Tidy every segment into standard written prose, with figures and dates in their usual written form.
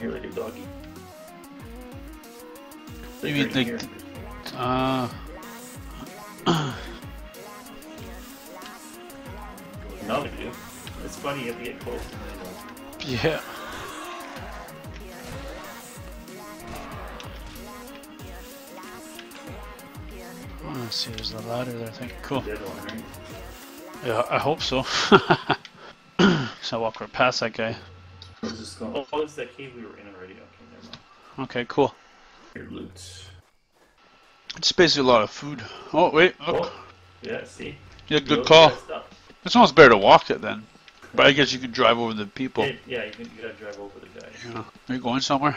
Here we do, doggy. What do you mean, like, another dude. It's funny if you get close to that. Yeah. Oh, let's see, there's the ladder there, I think. Cool. Dead one, right? Yeah, I hope so. So I walk right past that guy. Oh, it's that cave we were in already. Okay, never mind. Okay, cool. Your loot. It's basically a lot of food. Oh, wait, look. Oh, yeah, see? Yeah, good call. It's almost better to walk it then. But I guess you can drive over the people. Yeah, you gotta drive over the guy. Yeah. Are you going somewhere?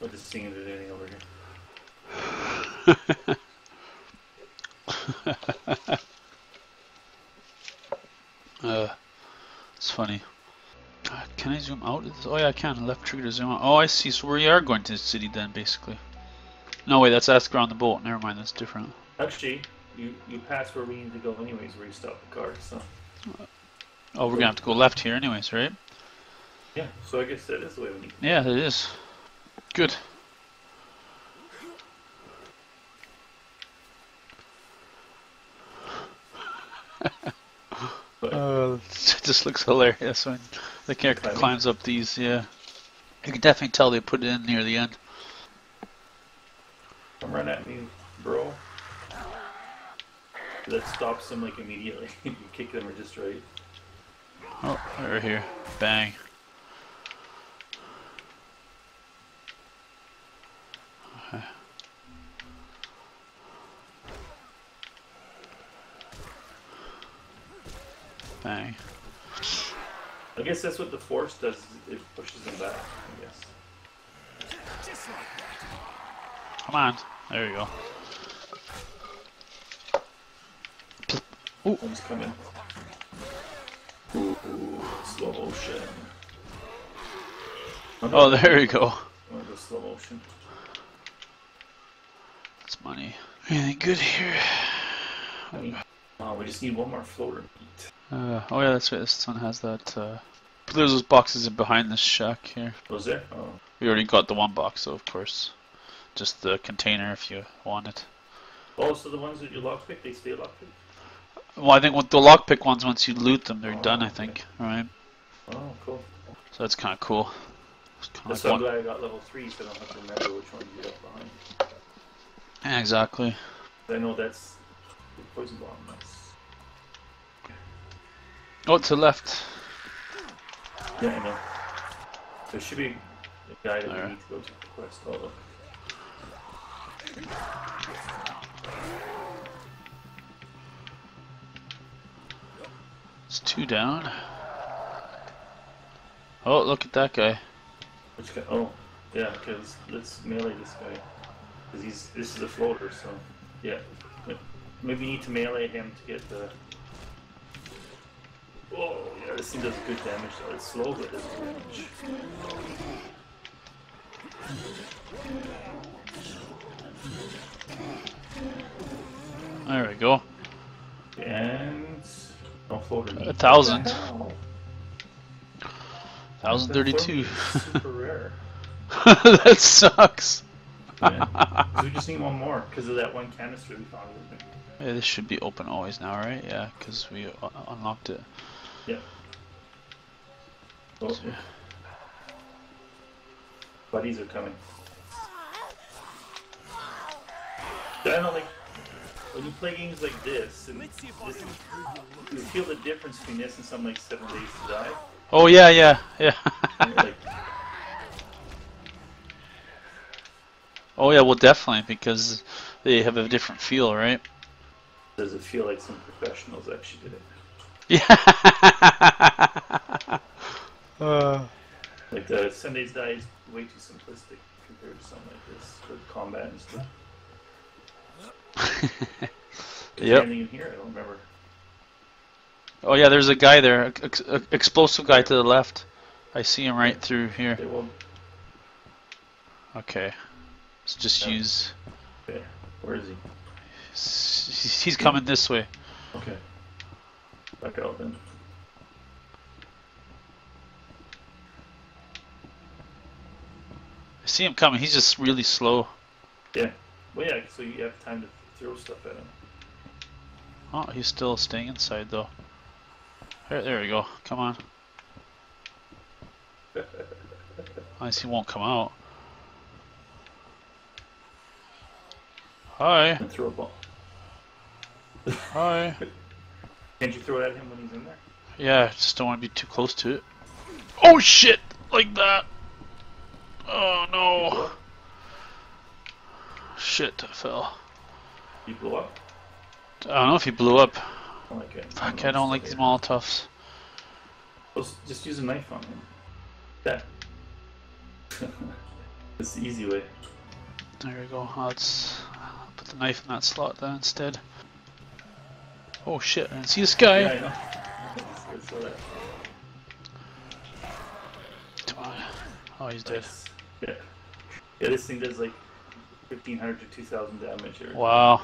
We'll just see if there's anything over here. It's funny. Can I zoom out? Oh yeah, I can. Left trigger to zoom out. Oh, I see. So we are going to the city then, basically. No, wait, that's Asker on the boat. Never mind, that's different. Actually, you pass where we need to go anyways, where you stop the car, so... Oh, we're going to have to go left here anyways, right? Yeah, so I guess that is the way we need to go. Yeah, it is. Good. It just looks hilarious when the character climbs up these, yeah. You can definitely tell they put it in near the end. Come run at me, bro. That stops them like immediately. You kick them or just right. Oh, right here. Bang. Okay. Bang. I guess that's what the force does, it pushes them back, I guess. Just like that. Come on. There you go. Ooh. One's coming. Ooh, slow motion. Oh, there you go. I'm gonna go slow motion. That's money. Anything good here? We just need one more floater meat. Oh yeah, that's right, this one has that, there's those boxes behind this shack here. Was there? Oh. We already got the one box though, of course. Just the container if you want it. Oh, so the ones that you lockpick, they stay lockpick? Well, I think with the lockpick ones, once you loot them, they're done, I think, right? Oh, cool. So that's kind of cool. That's why I'm glad I got level 3, so I don't have to remember which one you got behind. Yeah, exactly. I know that's the poison bomb. That's... Oh, to the left. Yeah, I know. There should be a guy that we need to go to the quest. Oh, look. It's 2 down. Oh, look at that guy. Which guy? Oh, yeah, because let's melee this guy. Because this is a floater, so. Yeah. Maybe you need to melee him to get the. Oh, yeah, this thing does good damage, though. It's slow, but it does damage. There we go. And. 1,000. 1,032. Super rare. That sucks. Yeah. We just need one more because of that one canister we found. Yeah, this should be open always now, right? Yeah, because we unlocked it. Yeah. Oh. So. Buddies are coming. I don't like. When you play games like this, and this you feel the difference between this and something like 7 Days to Die. Oh yeah, yeah, yeah. Like... Oh yeah, well definitely, because they have a different feel, right? Does it feel like some professionals actually did it? Yeah. Like the 7 Days to Die is way too simplistic compared to something like this with combat and stuff. Yep. In here? I don't remember. Oh yeah, there's a guy there, explosive guy to the left. I see him right through here. Okay, let's just use. Okay, where is he? He's coming this way. Okay. Back out then. I see him coming. He's just really slow. Yeah. Well, yeah, so you have time to throw stuff at him. Oh, he's still staying inside, though. There we go. Come on. I see he won't come out. Hi. Throw a ball. Hi. Can't you throw it at him when he's in there? Yeah, I just don't want to be too close to it. Oh shit! Like that! Oh no! Shit, I fell. He blew up? I don't know if he blew up. Oh my god. Fuck, I don't like these Molotovs. Just use a knife on him. That. It's the easy way. There we go. Let's put the knife in that slot then instead. Oh shit, I didn't see this guy! Yeah, I know. Come on. Oh, he's dead. Yeah. Yeah, this thing does like 1,500 to 2,000 damage here. Wow.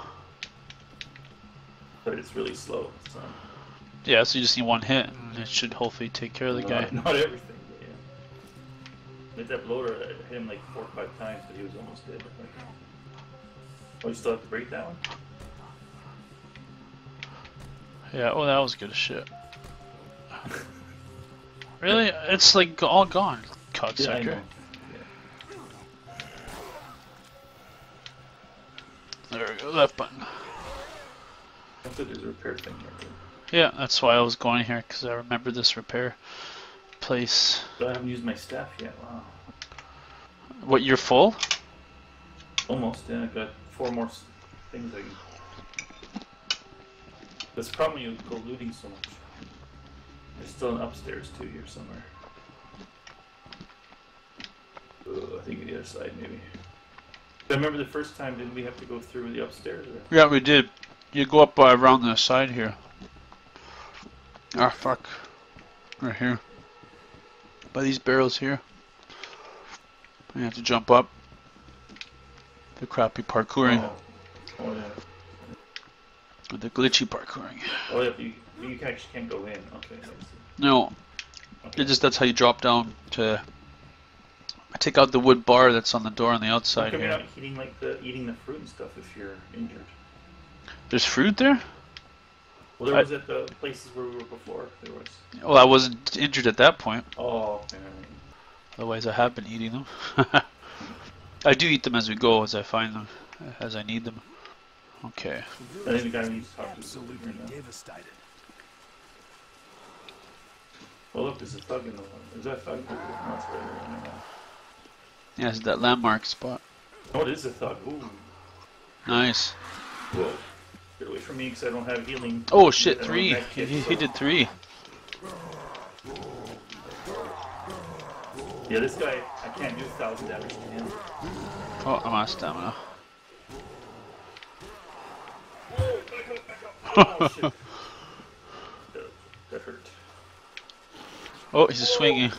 But it's really slow, so... Yeah, so you just need one hit and it should hopefully take care of the guy. Not everything, but yeah. With that bloater, I hit him like 4 or 5 times, but he was almost dead. Oh, you still have to break that one? Yeah, oh, that was good as shit. Really? It's like all gone, cocksucker. Yeah, yeah. There we go, left button. I thought there's a repair thing here. Yeah, that's why I was going here, because I remember this repair place. But I haven't used my staff yet, wow. What, you're full? Almost, yeah, I got 4 more things I can. That's probably you go looting so much. There's still an upstairs too here somewhere. I think the other side maybe. I remember the first time, didn't we have to go through the upstairs? Or? Yeah, we did. You go up around the side here. Ah, fuck. Right here. By these barrels here. You have to jump up. The crappy parkouring. Oh, oh yeah. With the glitchy parkouring. Oh, yeah, you actually can't go in. Okay. No. Okay. It just, that's how you drop down to... I take out the wood bar that's on the door on the outside here. You're not eating, like, eating the fruit and stuff if you're injured. There's fruit there? Well, there was at the places where we were before. There was. Well, I wasn't injured at that point. Oh, okay. Otherwise, I have been eating them. I do eat them as we go, as I find them, as I need them. Okay. I think the guy we need to talk to is absolutely devastated. Well, look, there's a thug in the one. Is that thug? No, it's right here. I don't know. Yeah, it's that landmark spot. Oh, it is a thug. Ooh. Nice. Whoa. Get away from me because I don't have healing. Oh shit, 3. Kit, he did 3. Yeah, this guy, I can't do 1,000 damage to him. Oh, I'm out of stamina. Oh, shit. That hurt. Oh, he's swinging.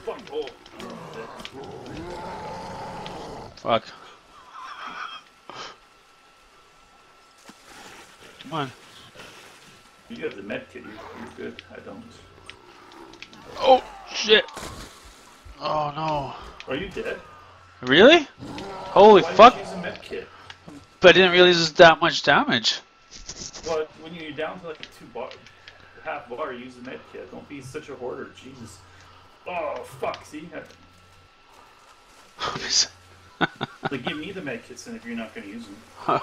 Fuck. Come on. You have the med kit, you're good. I don't. Oh, shit. Oh, no. Are you dead? Really? Holy fuck. Why did you use a med kit? But I didn't realize it was that much damage. Well, when you're down to like a 2 bar, half bar, use the med kit. Don't be such a hoarder, Jesus. Oh fuck, see? Like, give me the med kits then if you're not going to use them. Huh.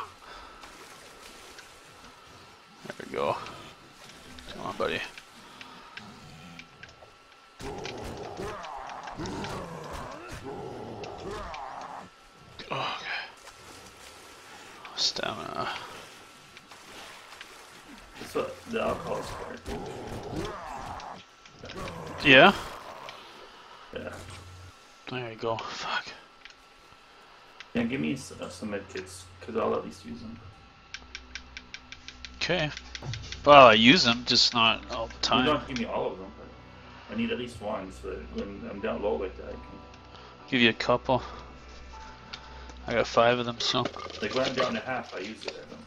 There we go. Come on, buddy. Okay. Stamina. That's what the alcohol is for. Yeah? Yeah. There you go. Fuck. Yeah, give me some med kits, because I'll at least use them. Okay. Well, I use them, just not all the time. You don't give me all of them, but I need at least one, so that when I'm down low like that, I can... I'll give you a couple. I got 5 of them, so... Like, when I'm down to half, I use it at them.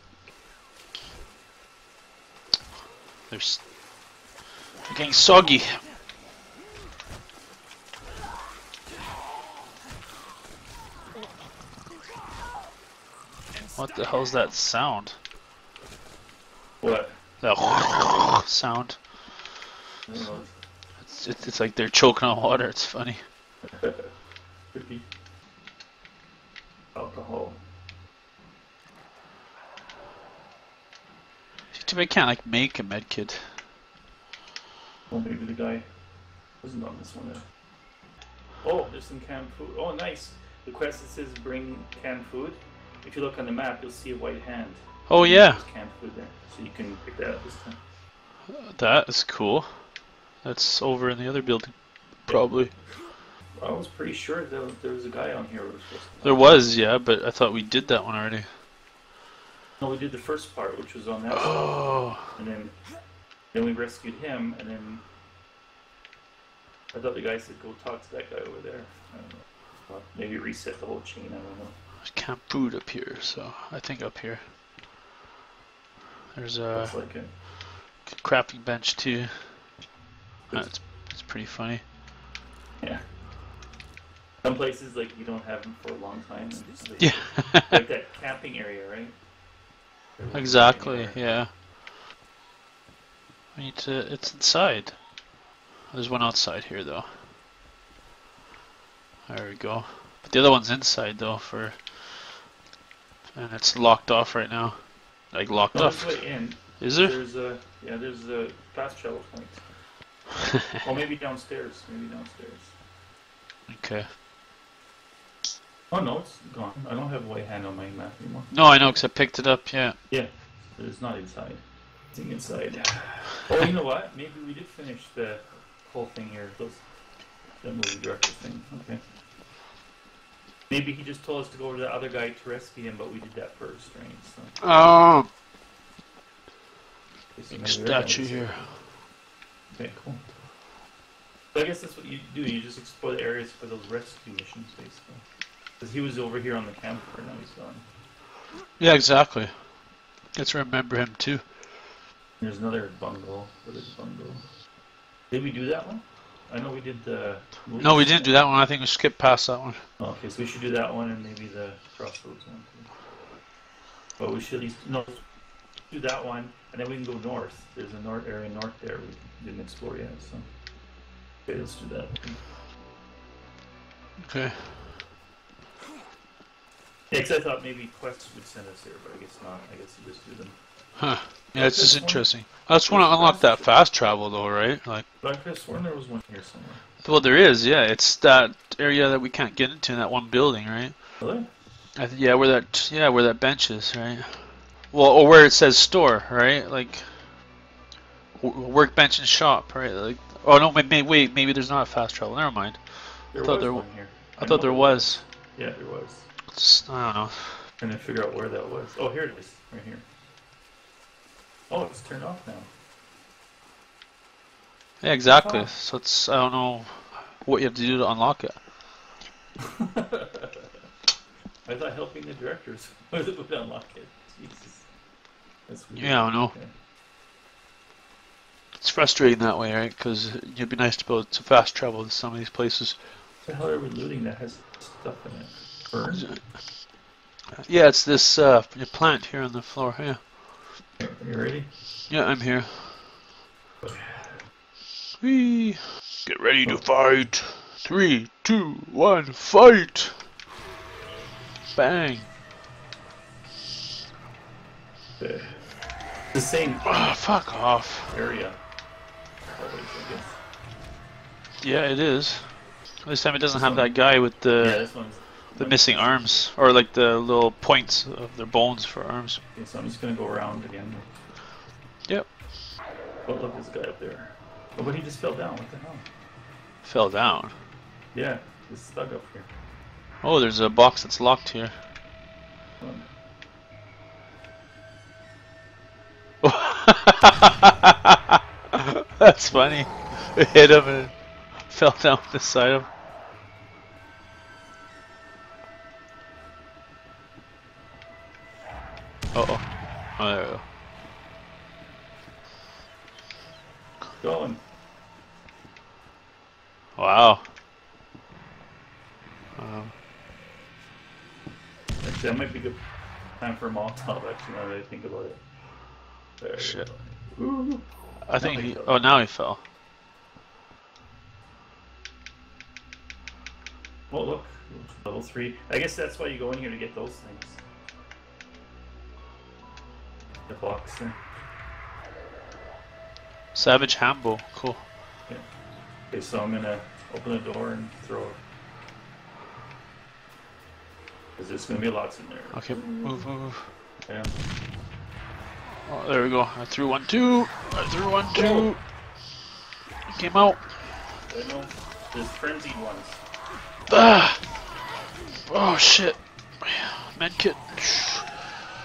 They're getting soggy. What the hell's that sound? What? That sound. It's like they're choking on water. It's funny. Alcohol. Too bad I can't like make a med kit. Well, maybe the guy wasn't on this one. Oh, there's some canned food. Oh, nice. The quest that says bring canned food. If you look on the map, you'll see a white hand. Oh yeah. There's canned food there, so you can pick that up this time. That is cool. That's over in the other building, probably. I was pretty sure there was a guy on here. There was, yeah, but I thought we did that one already. No, we did the first part, which was on that side. And then we rescued him, and then I thought the guy said go talk to that guy over there. I don't know. Well, maybe reset the whole chain, I don't know. There's camp food up here, so I think up here. There's a crafting bench too. It's pretty funny. Yeah. Some places like you don't have them for a long time. Yeah. Like that camping area, right? Exactly. Yeah. We need to. It's inside. There's one outside here though. There we go. But the other one's inside though, and it's locked off right now. Like locked off. Is there? There's a fast travel point. Or maybe downstairs. Okay. Oh no, it's gone. I don't have white hand on my map anymore. No, I know, because I picked it up, yeah. Yeah, but it's not inside. It's inside. Oh, you know what? Maybe we did finish the whole thing here. That movie director thing. Okay. Maybe he just told us to go over to the other guy to rescue him, but we did that first, right? So. Oh! Big statue here. Okay, cool. So I guess that's what you do. You just explore the areas for those rescue missions, basically. Because he was over here on the camper, now he's gone. Yeah, exactly. Let's remember him too. There's another bungalow. What is bungalow? Did we do that one? I know we did the... No, we didn't do that one. I think we skipped past that one. Oh, okay, so we should do that one and maybe the crossroads one too. But we should at least do that one, and then we can go north. There's a north area north there we didn't explore yet. So okay, let's do that. Okay. Yeah, because I thought maybe quests would send us here, but I guess not. I guess you just do them. Huh. Yeah, it's just interesting. I just want to unlock that fast travel though, right? Like, but I could have sworn there was one here somewhere. Well, there is, yeah. It's that area that we can't get into in that one building, right? Really? Yeah, where that bench is, right? Well, or where it says store, right? Like, workbench and shop, right? Like, oh no, wait, maybe there's not a fast travel. Never mind. There was one here. I thought there was. Yeah, there was. I don't know. Trying to figure out where that was. Oh, here it is. Right here. Oh, it's turned off now. Yeah, exactly. Oh. So it's, I don't know what you have to do to unlock it. I thought helping the directors would unlock it. Jesus. That's weird. Yeah, I don't know. Okay. It's frustrating that way, right? Because it'd be nice to be able to fast travel to some of these places. What the hell are we looting that has stuff in it? Yeah, it's this plant here on the floor. Yeah. Are you ready? Yeah, I'm here. Whee! Get ready to fight. 3, 2, 1, fight! Bang! The same. Ah, fuck off. Area. Always, I guess. Yeah, it is. This time it doesn't have that guy with the. Yeah, this one's. The missing arms, or like the little points of their bones for arms. Okay, so I'm just gonna go around again. Yep. Oh, look, this guy up there. Oh, but he just fell down. What the hell? Fell down? Yeah, he's stuck up here. Oh, there's a box that's locked here. That's funny. It hit him and fell down the side of him. Oh, there we go. Going. Wow. Actually, that might be good. time for a Molotov, actually, now that I think about it. There. Shit. Ooh. I think he... Oh, now he fell. Oh, look. Level 3. I guess that's why you go in here to get those things. The box thing. Savage Hamble. Cool. Yeah. Okay, so I'm gonna open the door and throw it. Because there's gonna be lots in there. Okay, move, move. Yeah. Oh, there we go. I threw 1, 2. I threw 1, 2. It came out. I know. There's frenzied ones. Ah! Oh shit. Medkit.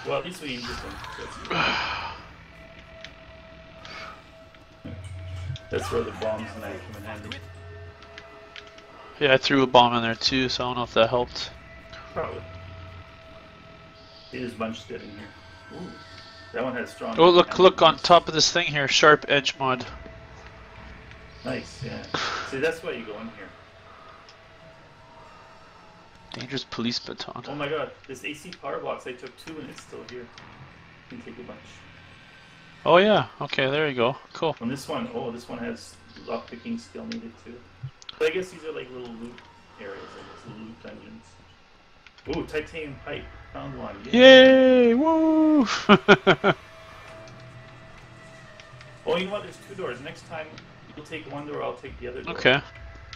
Well, at least we used this one. That's where the bombs and I come in handy. Yeah, I threw a bomb in there too, so I don't know if that helped. Probably. It is bunched dead in here. Ooh. That one has strong... Oh, look, look on top of this thing here. Sharp edge mod. Nice, yeah. See, that's why you go in here. Dangerous police baton. Oh my god, this AC power box, I took 2 and it's still here. You can take a bunch. Oh yeah, okay, there you go. Cool. And this one, oh, this one has lock picking skill needed too. But I guess these are like little loot areas, I guess, loot dungeons. Ooh, titanium pipe. Found one. Yeah. Yay! Woo! Oh, you know what? There's 2 doors. Next time, you'll take one door, I'll take the other door. Okay.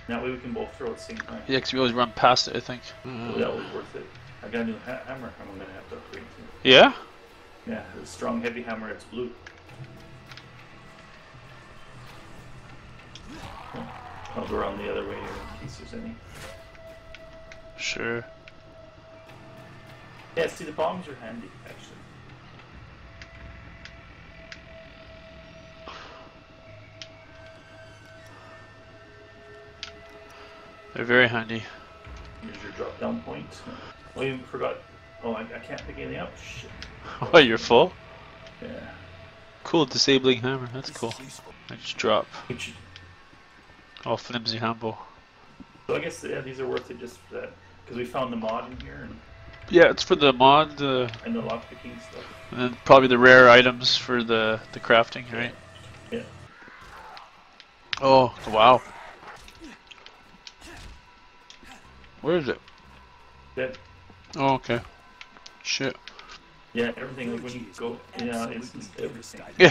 That way we can both throw at the same time. Yeah, because we always run past it, I think. Mm. So that was worth it. I got a new hammer I'm going to have to upgrade to. Yeah? Yeah, a strong heavy hammer. It's blue. I'll go around the other way here in case there's any. Sure. Yeah, see, the bombs are handy, actually. They're very handy. Here's your drop down point. Oh, you forgot. Oh, I can't pick anything up. Shit. Oh, you're full? Yeah. Cool, disabling hammer. That's cool. I just drop. Oh, flimsy handle. So I guess, yeah, these are worth it just for that. Because we found the mod in here. And yeah, it's for the mod, and the lockpicking stuff. And then probably the rare items for the crafting, right? Yeah. Oh, wow. Where is it? Dead. Oh, okay. Shit. Yeah, everything, like when you go, yeah, it's everything. Yeah.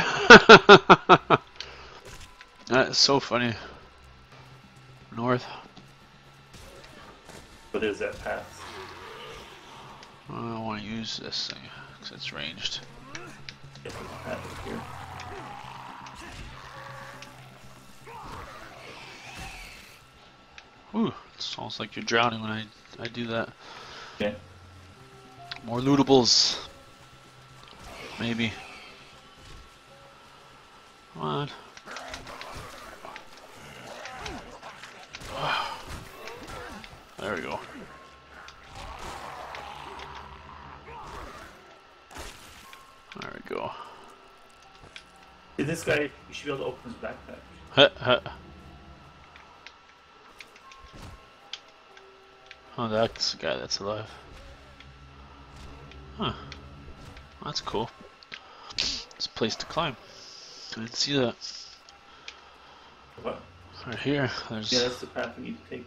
That's so funny. North. But there's that path. I don't want to use this thing because it's ranged. Get this path here. Ooh, it's almost like you're drowning when I do that. Okay. More lootables. Maybe. Come on. There we go. There we go. See, this guy, you should be able to open his backpack. Huh, huh. Oh, that's the guy that's alive. Huh. That's cool. It's a place to climb. I didn't see that. What? Right here. There's... Yeah, that's the path we need to take.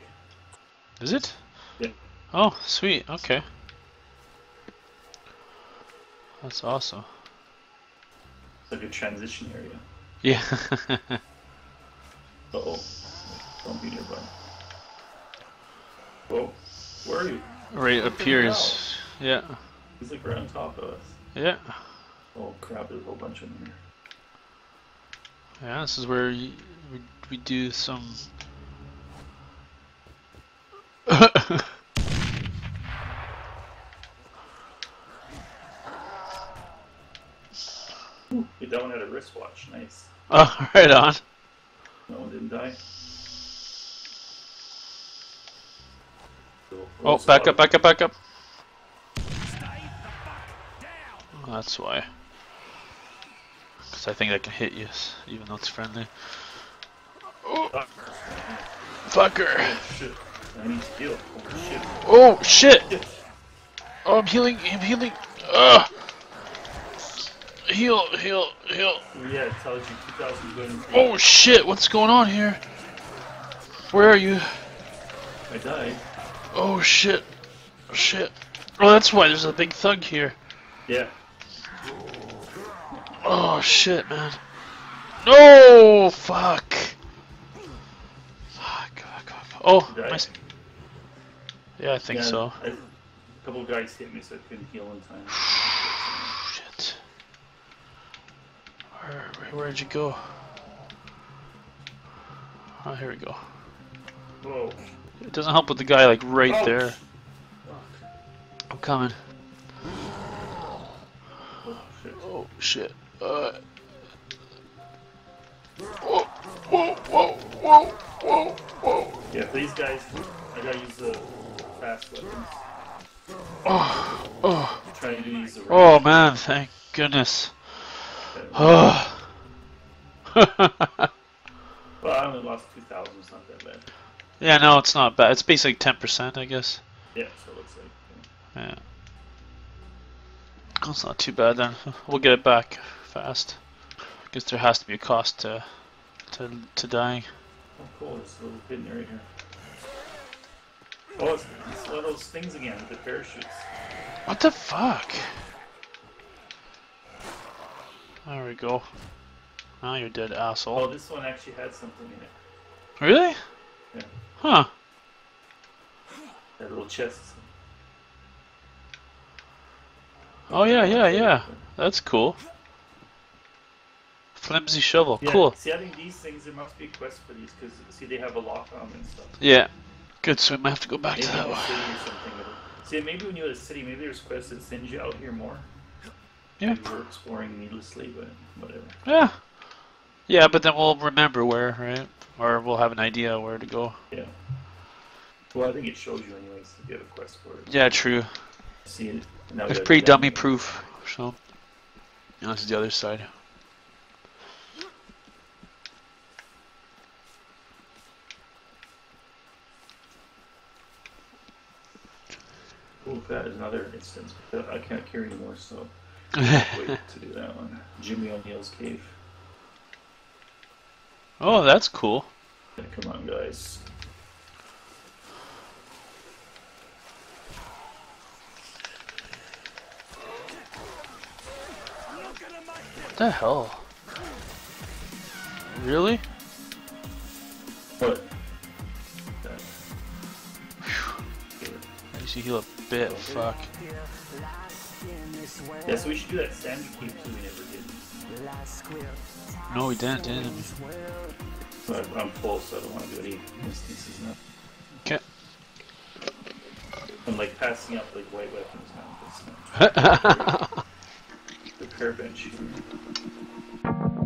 Is it? Yeah. Oh, sweet. Okay. That's awesome. It's like a transition area. Yeah. Uh-oh. Don't be nearby. Whoa. Where are you? Right appears. Yeah. He's like right on top of us. Yeah. Oh crap, there's a whole bunch in here. Yeah, this is where we do some... That one had a wristwatch, nice. Oh, right on. That one didn't die. Oh, back up, back up, back up. Oh, that's why. Because I think that can hit you, even though it's friendly. Oh, fucker. Oh, shit. I need to heal. Oh, shit. Oh, shit. Oh, I'm healing. I'm healing. Heal. Yeah, it tells you 2,000 good. Oh shit, what's going on here? Where are you? I died. Oh shit. Shit. Oh, that's why there's a big thug here. Yeah. Oh shit, man. No! Fuck. Fuck. Oh, nice. Yeah, I think so. A couple guys hit me, so I couldn't heal in time. Shit. Where'd you go? Oh, here we go. Whoa. It doesn't help with the guy, like, right there. Fuck. I'm coming. Oh, shit. Whoa. Yeah, these guys, I gotta use the fast weapons. I'm trying to use the range. Oh, man, thank goodness. Oh. Well, I only lost 2,000, it's not that bad. Yeah, no, it's not bad. It's basically 10%, I guess. Yeah, so it looks like. Yeah. That's not too bad then. We'll get it back fast. I guess there has to be a cost to dying. Oh, cool. There's a little pin right here. Oh, it's one of those things again with the parachutes. What the fuck? There we go. Now you're dead, asshole. Oh, this one actually had something in it. Really? Yeah. Huh. That little chest. Oh yeah. That's cool. Flimsy shovel, yeah, cool. See, I think these things, there must be a quest for these, because, see, they have a lock on them and stuff. Yeah. Good, so we might have to go back maybe to that one. See, maybe when you go to the city, maybe there's quests that send you out here more. Yeah. Maybe we're exploring needlessly, but whatever. Yeah. Yeah, but then we'll remember where, right? Or we'll have an idea where to go. Yeah. Well, I think it shows you anyways if you have a quest for it. Yeah, true. See it. It's pretty dummy proof, so. Now this is the other side. Oh, that is another instance. I can't carry anymore, so I can't wait to do that one. Jimmy O'Neill's cave. Oh, that's cool. Yeah, come on, guys. What the hell? Really? What? I used to heal a bit, okay. Fuck. Yeah, so we should do that sandy cube so we never did. No, we didn't. But I'm full, so I don't want to do any instances now. Okay. I'm like passing up like white weapons now. The parabens.